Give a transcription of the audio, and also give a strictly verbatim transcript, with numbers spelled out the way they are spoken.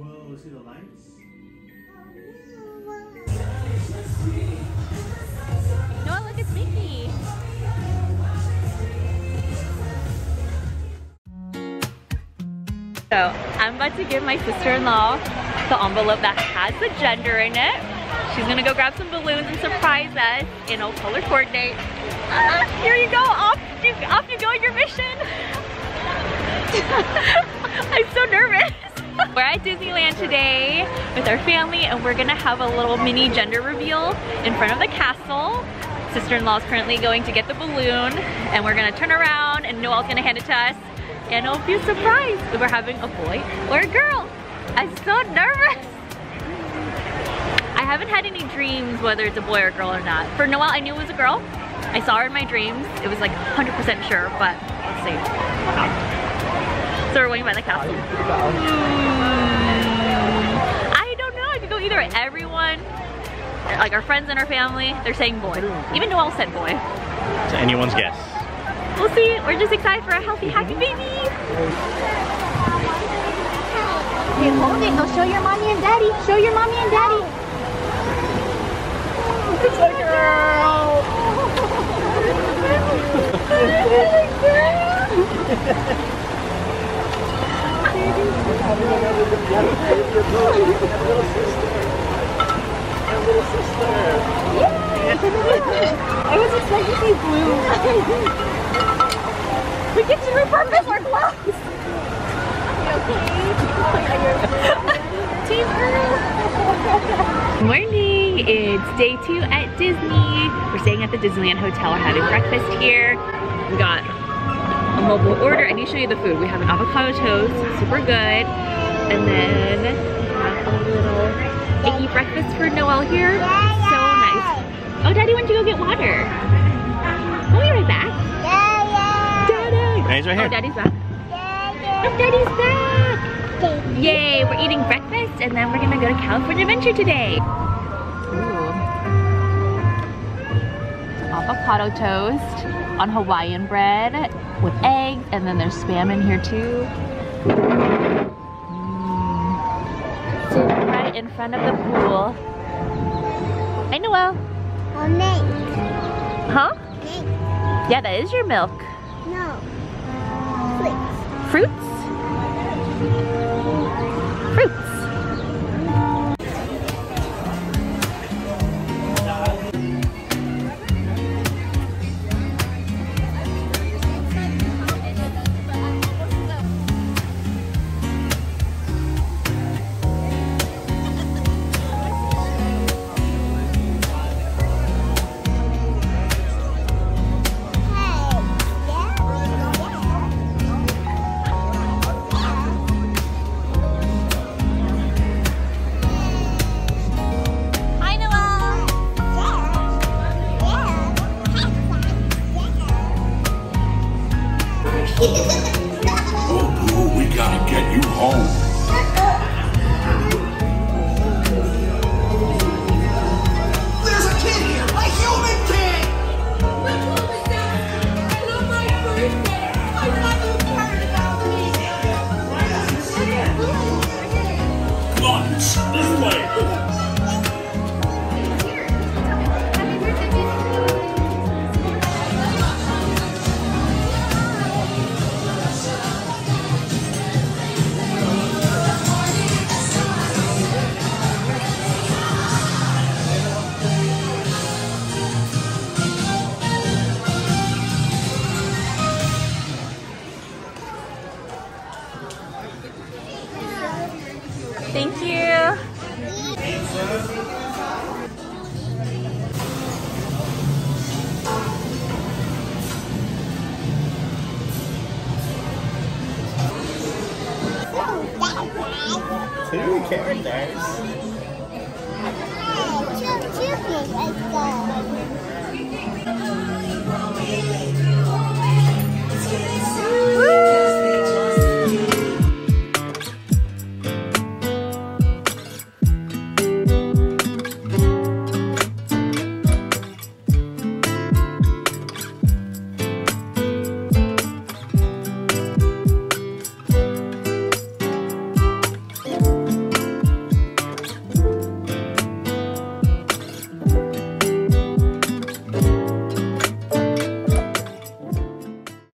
Whoa, see the lights? Noah, look, it's Mickey! So, I'm about to give my sister-in-law the envelope that has the gender in it. She's gonna go grab some balloons and surprise us in all color coordinate. Uh, here you go! Off you, off you go on your mission! I'm so nervous! We're at Disneyland today with our family and we're gonna have a little mini gender reveal in front of the castle. Sister-in-law is currently going to get the balloon and we're gonna turn around and Noelle's gonna hand it to us and it'll be a surprise if we're having a boy or a girl. I'm so nervous. I haven't had any dreams whether it's a boy or a girl or not. For Noelle, I knew it was a girl. I saw her in my dreams. It was like one hundred percent sure, but let's see. Wow. So we're waiting by the castle. Either way, everyone, like our friends and our family, they're saying boy. Even Noelle said boy. It's anyone's guess. We'll see. We're just excited for a healthy, happy baby. Okay, hold it. Go show your mommy and daddy. Show your mommy and daddy. It's a girl. It's a girl. Little sister. Yeah. I was expecting to say blue. We get to repurpose our clothes. Okay. Morning. It's day two at Disney. We're staying at the Disneyland Hotel. We're having breakfast here. We got a mobile order. I need to show you the food. We have an avocado toast, super good, and then we have a little eggy breakfast for Noelle here. So nice. Oh, Daddy went to go get water. We'll be right back. Daddy! Daddy's right here. Oh, Daddy's back. Oh, Daddy's back! Yay, we're eating breakfast and then we're gonna go to California Adventure today. Ooh. Avocado toast on Hawaiian bread with eggs, and then there's Spam in here too. In front of the pool. Hi, Noelle. Oh, milk. Huh? Milk. Yeah, that is your milk. No. Fruits. Fruits? Fruits. Thank you. Two characters. Two, two, two,